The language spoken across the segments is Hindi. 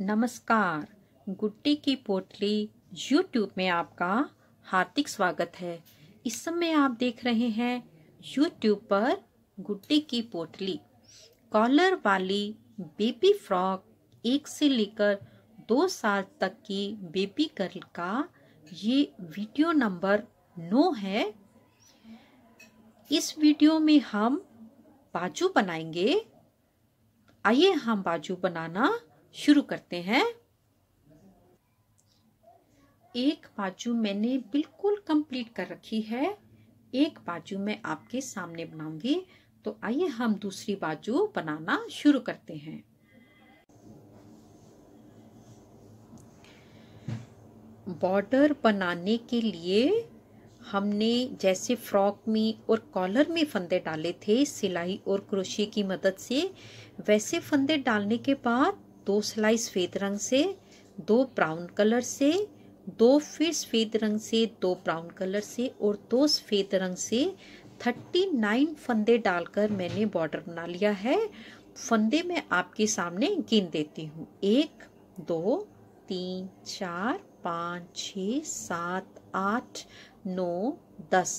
नमस्कार। गुड्डी की पोटली YouTube में आपका हार्दिक स्वागत है। इस समय आप देख रहे हैं YouTube पर गुड्डी की पोटली। कॉलर वाली बेबी फ्रॉक 1 से लेकर 2 साल तक की बेबी गर्ल का ये वीडियो नंबर 9 है। इस वीडियो में हम बाजू बनाएंगे। आइए हम बाजू बनाना शुरू करते हैं। एक बाजू मैंने बिल्कुल कंप्लीट कर रखी है। एक बाजू मैं आपके सामने बनाऊंगी, तो आइए हम दूसरी बाजू बनाना शुरू करते हैं। बॉर्डर बनाने के लिए हमने जैसे फ्रॉक में और कॉलर में फंदे डाले थे सिलाई और क्रोशे की मदद से, वैसे फंदे डालने के बाद 2 सिलाई सफ़ेद रंग से, 2 ब्राउन कलर से, 2 फिर सफ़ेद रंग से, 2 ब्राउन कलर से और 2 सफ़ेद रंग से 39 फंदे डालकर मैंने बॉर्डर बना लिया है। फंदे मैं आपके सामने गिन देती हूँ। 1 2 3 4 5 6 7 8 9 10।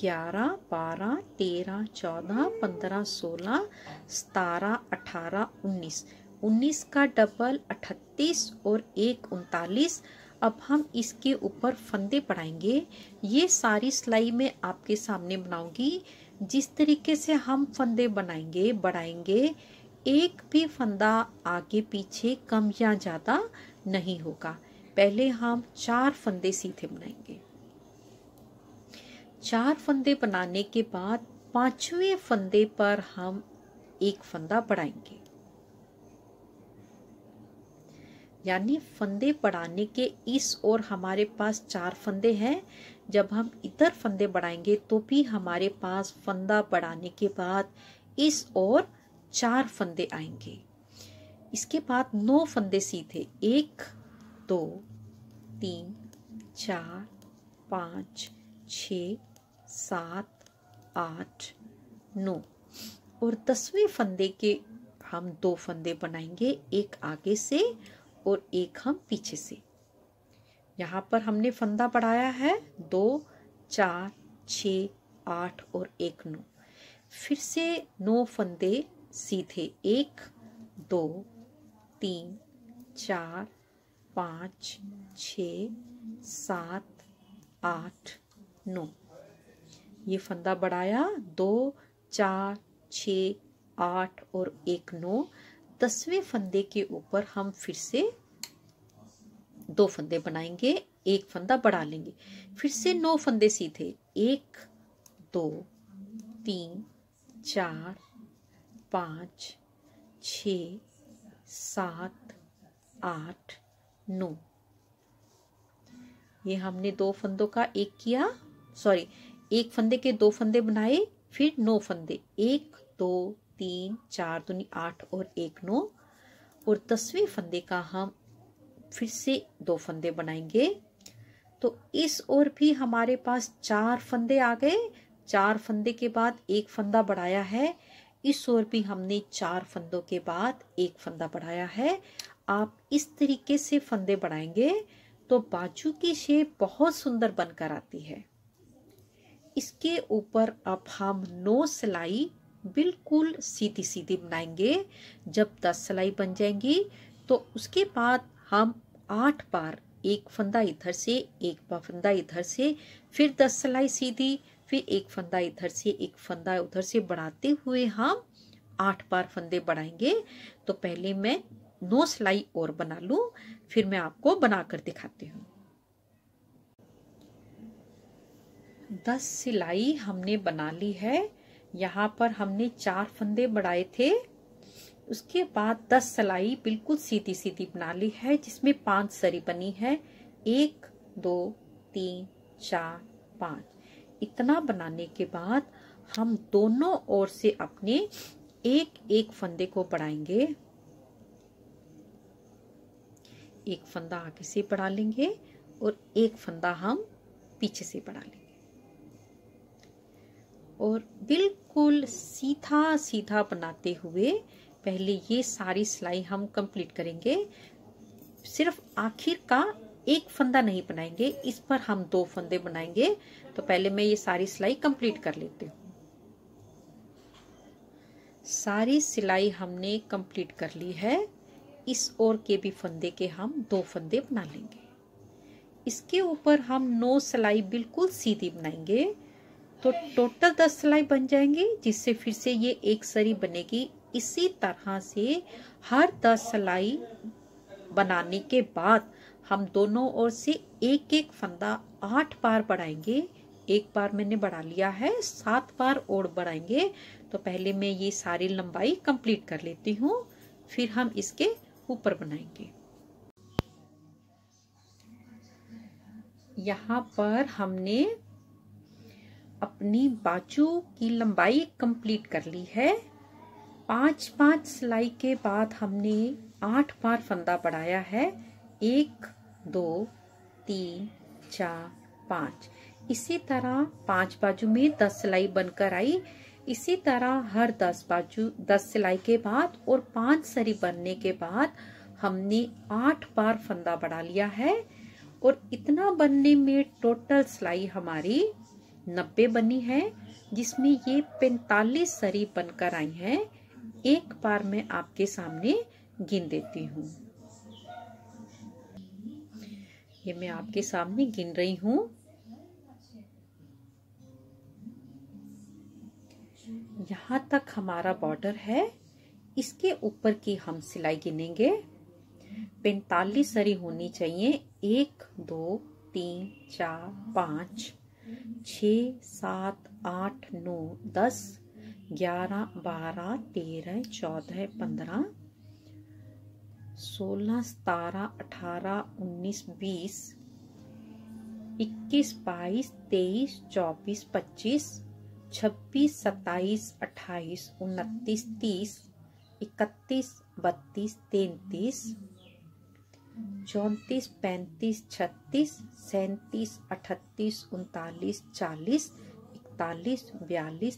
ग्यारह, 12, 13, 14, 15, 16, 17, 18, 19। 19 का डबल 38 और 1 39। अब हम इसके ऊपर फंदे बढ़ाएंगे। ये सारी सिलाई मैं आपके सामने बनाऊंगी। जिस तरीके से हम फंदे बनाएंगे, बढ़ाएंगे, एक भी फंदा आगे पीछे कम या ज़्यादा नहीं होगा। पहले हम 4 फंदे सीधे बनाएंगे। 4 फंदे बनाने के बाद 5वें फंदे पर हम 1 फंदा बढ़ाएंगे। यानी फंदे बढ़ाने के इस ओर हमारे पास 4 फंदे हैं। जब हम इधर फंदे बढ़ाएंगे तो भी हमारे पास फंदा बढ़ाने के बाद इस ओर 4 फंदे आएंगे। इसके बाद 9 फंदे सीधे, 1 2 3 4 5 6 7 8 9 और 10वें फंदे के हम 2 फंदे बनाएंगे, 1 आगे से और 1 हम पीछे से। यहाँ पर हमने फंदा बढ़ाया है 2 4 6 8 और 1 9। फिर से 9 फंदे सीधे, 1 2 3 4 5 6 7 8 9। ये फंदा बढ़ाया 2 4 6 8 और 1 9। 10वें फंदे के ऊपर हम फिर से 2 फंदे बनाएंगे, 1 फंदा बढ़ा लेंगे। फिर से 9 फंदे सीधे, 1 2 3 4 5 6 7 8 9। ये हमने 2 फंदों का 1 फंदे के 2 फंदे बनाए, फिर 9 फंदे, 1 2 3 4 2 8 और 1 9 और 10वें फंदे का हम फिर से 2 फंदे बनाएंगे। तो इस ओर भी हमारे पास 4 फंदे आ गए। 4 फंदे के बाद 1 फंदा बढ़ाया है। इस ओर भी हमने 4 फंदों के बाद 1 फंदा बढ़ाया है। आप इस तरीके से फंदे बढ़ाएंगे तो बाजू की शेप बहुत सुंदर बनकर आती है। इसके ऊपर अब हम 9 सिलाई बिल्कुल सीधी सीधी बनाएंगे। जब 10 सिलाई बन जाएंगी तो उसके बाद हम 8 बार 1 फंदा इधर से, 1 फंदा इधर से, फिर 10 सिलाई सीधी, फिर 1 फंदा इधर से, 1 फंदा उधर से बढ़ाते हुए हम 8 बार फंदे बढ़ाएंगे। तो पहले मैं 9 सिलाई और बना लूं, फिर मैं आपको बनाकर दिखाती हूँ। 10 सिलाई हमने बना ली है। यहाँ पर हमने 4 फंदे बढ़ाए थे। उसके बाद 10 सिलाई बिल्कुल सीधी सीधी बना ली है, जिसमें 5 सरी बनी है। 1 2 3 4 5 इतना बनाने के बाद हम दोनों ओर से अपने 1 1 फंदे को बढ़ाएंगे। 1 फंदा आगे से बढ़ा लेंगे और 1 फंदा हम पीछे से बढ़ा लेंगे और बिल्कुल सीधा सीधा बनाते हुए पहले ये सारी सिलाई हम कंप्लीट करेंगे। सिर्फ आखिर का एक फंदा नहीं बनाएंगे, इस पर हम दो फंदे बनाएंगे। तो पहले मैं ये सारी सिलाई कंप्लीट कर लेती हूँ। सारी सिलाई हमने कंप्लीट कर ली है। इस ओर के भी फंदे के हम दो फंदे बना लेंगे। इसके ऊपर हम 9 सिलाई बिल्कुल सीधी बनाएंगे तो टोटल 10 सिलाई बन जाएंगी, जिससे फिर से ये एक सरी बनेगी। इसी तरह से हर 10 सिलाई बनाने के बाद हम दोनों ओर से एक एक फंदा 8 बार बढ़ाएंगे। एक बार मैंने बढ़ा लिया है, 7 बार और बढ़ाएंगे। तो पहले मैं ये सारी लंबाई कंप्लीट कर लेती हूँ, फिर हम इसके ऊपर बनाएंगे। यहाँ पर हमने अपनी बाजू की लंबाई कंप्लीट कर ली है। 5-5 सिलाई के बाद हमने 8 बार फंदा बढ़ाया है। 1 2 3 4 5 इसी तरह 5 बाजू में 10 सिलाई बनकर आई। इसी तरह हर 10 बाजू 10 सिलाई के बाद और 5 सरी बनने के बाद हमने 8 बार फंदा बढ़ा लिया है। और इतना बनने में टोटल सिलाई हमारी 90 बनी है, जिसमें ये 45 सरी बनकर आई हैं। एक बार मैं आपके सामने गिन देती हूँ। ये मैं आपके सामने गिन रही हूँ। यहाँ तक हमारा बॉर्डर है, इसके ऊपर की हम सिलाई गिनेंगे। 45 सरी होनी चाहिए। 1 2 3 4 5 6 7 8 9 10 11 12 13 14 15 16 17 18 19 20 21 22 23 24 25 26 27 28 29 30 31 32 33 34 35 36 37 38 39 40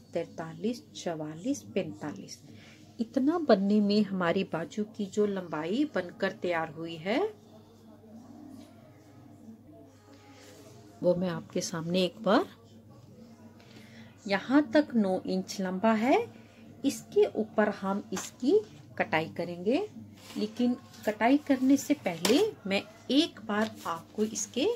41 42 43 44 45 46 इतना बनने में हमारी बाजू की जो लंबाई बनकर तैयार हुई है वो मैं आपके सामने एक बार। यहाँ तक 9 इंच लंबा है, इसके ऊपर हम इसकी कटाई करेंगे। लेकिन कटाई करने से पहले मैं एक बार आपको इसके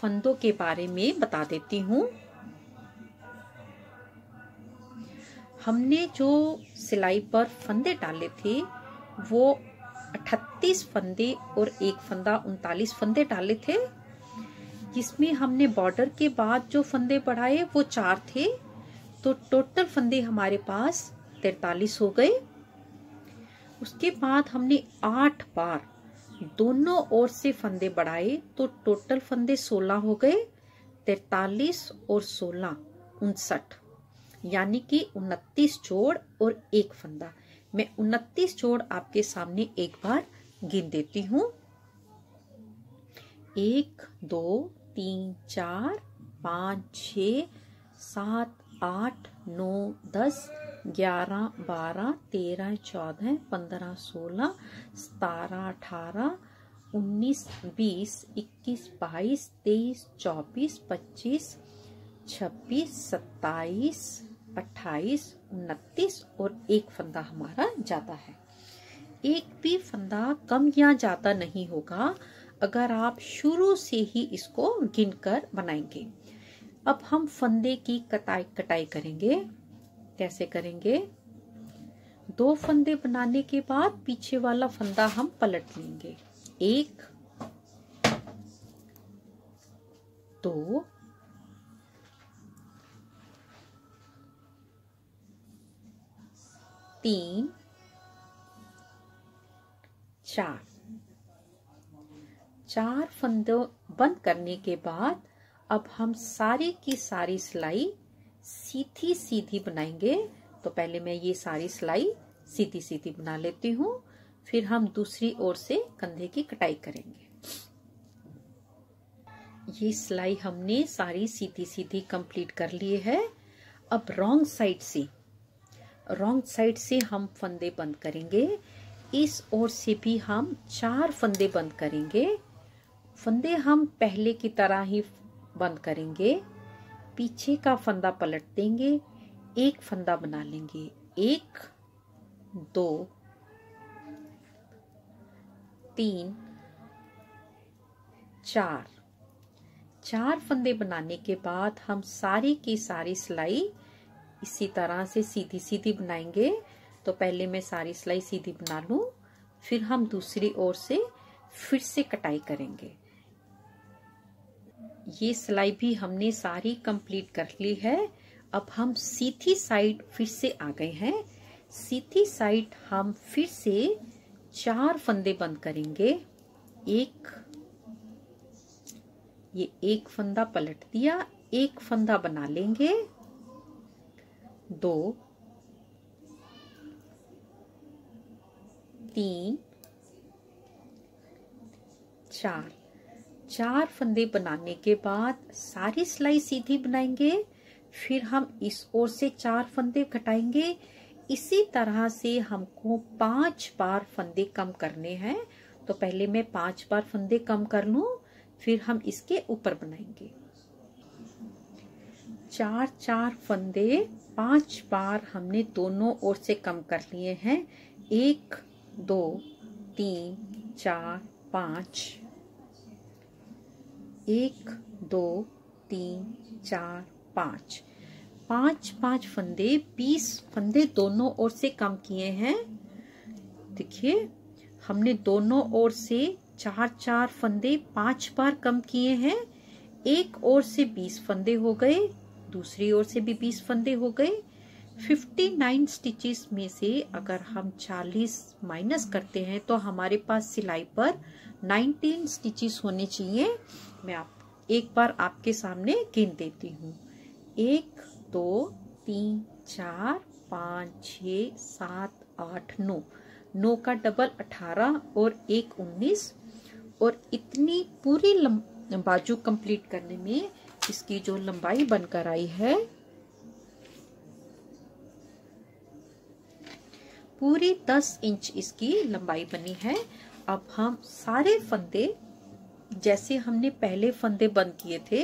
फंदों के बारे में बता देती हूँ। हमने जो सिलाई पर फंदे डाले थे वो 38 फंदे और एक फंदा 39 फंदे डाले थे, जिसमें हमने बॉर्डर के बाद जो फंदे बढ़ाए वो 4 थे। तो टोटल फंदे हमारे पास 43 हो गए। उसके बाद हमने 8 बार दोनों ओर से फंदे बढ़ाए तो टोटल फंदे 16 हो गए। 43 और 16 59, यानी कि 29 जोड़ और एक फंदा। मैं 29 जोड़ आपके सामने एक बार गिन देती हूँ। 1 2 3 4 5 6 7 8 9 10 11 12 13 14 15 16 17 18 19 20 21 22 23 24 25 26 27 28 29 और एक फंदा हमारा ज़्यादा है। एक भी फंदा कम या ज़्यादा नहीं होगा अगर आप शुरू से ही इसको गिनकर बनाएंगे। अब हम फंदे की कटाई करेंगे। कैसे करेंगे? 2 फंदे बनाने के बाद पीछे वाला फंदा हम पलट लेंगे। 1 2 3 4 फंदे बंद करने के बाद अब हम सारी की सारी सिलाई सीधी सीधी बनाएंगे। तो पहले मैं ये सारी सिलाई सीधी सीधी बना लेती हूँ, फिर हम दूसरी ओर से कंधे की कटाई करेंगे। ये सिलाई हमने सारी सीधी सीधी कंप्लीट कर ली है। अब रॉन्ग साइड से हम फंदे बंद करेंगे। इस ओर से भी हम 4 फंदे बंद करेंगे। फंदे हम पहले की तरह ही बंद करेंगे। पीछे का फंदा पलट देंगे, एक फंदा बना लेंगे, 1 2 3 4। 4 फंदे बनाने के बाद हम सारी की सारी सिलाई इसी तरह से सीधी सीधी बनाएंगे। तो पहले मैं सारी सिलाई सीधी बना लूं, फिर हम दूसरी ओर से फिर से कटाई करेंगे। ये सिलाई भी हमने सारी कंप्लीट कर ली है। अब हम सीधी साइड फिर से आ गए हैं। सीधी साइड हम फिर से 4 फंदे बंद करेंगे। एक फंदा पलट दिया, एक फंदा बना लेंगे, 2 3 4। 4 फंदे बनाने के बाद सारी सिलाई सीधी बनाएंगे, फिर हम इस ओर से 4 फंदे घटाएंगे। इसी तरह से हमको 5 बार फंदे कम करने हैं। तो पहले मैं 5 बार फंदे कम कर लूं, फिर हम इसके ऊपर बनाएंगे। 4 फंदे 5 बार हमने दोनों ओर से कम कर लिए हैं। 1 2 3 4 5, 1 2 3 4 5। 5 फंदे 20 फंदे दोनों ओर से कम किए हैं। देखिए हमने दोनों ओर से 4 फंदे 5 बार कम किए हैं। एक ओर से 20 फंदे हो गए, दूसरी ओर से भी 20 फंदे हो गए। 59 स्टिचेस में से अगर हम 40 माइनस करते हैं तो हमारे पास सिलाई पर 19 स्टिचेस होने चाहिए। मैं एक बार आपके सामने गिन देती हूँ। 1 2 3 4 5 6 7 8 9, 9 का डबल 18 और 1 19, और इतनी पूरी बाजू कंप्लीट करने में इसकी जो लंबाई बनकर आई है, पूरी 10 इंच इसकी लंबाई बनी है। अब हम सारे फंदे जैसे हमने पहले फंदे बंद किए थे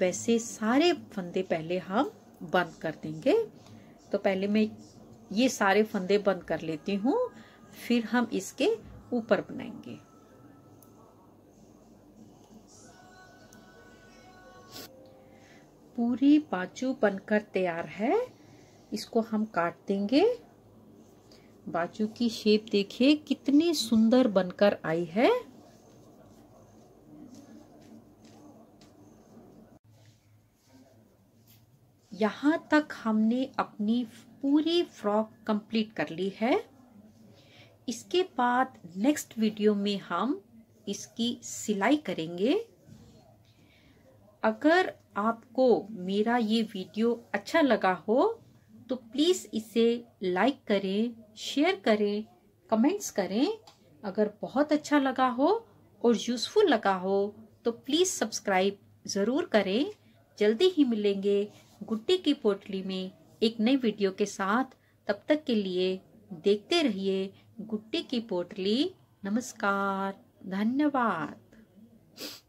वैसे सारे फंदे पहले हम बंद कर देंगे। तो पहले मैं ये सारे फंदे बंद कर लेती हूँ, फिर हम इसके ऊपर बनाएंगे। पूरी बाजू बनकर तैयार है, इसको हम काट देंगे। बाजू की शेप देखिए कितनी सुंदर बनकर आई है। यहाँ तक हमने अपनी पूरी फ्रॉक कंप्लीट कर ली है। इसके बाद नेक्स्ट वीडियो में हम इसकी सिलाई करेंगे। अगर आपको मेरा ये वीडियो अच्छा लगा हो तो प्लीज़ इसे लाइक करें, शेयर करें, कमेंट्स करें। अगर बहुत अच्छा लगा हो और यूज़फुल लगा हो तो प्लीज़ सब्सक्राइब ज़रूर करें। जल्दी ही मिलेंगे गुड्डी की पोटली में एक नई वीडियो के साथ। तब तक के लिए देखते रहिए गुड्डी की पोटली। नमस्कार, धन्यवाद।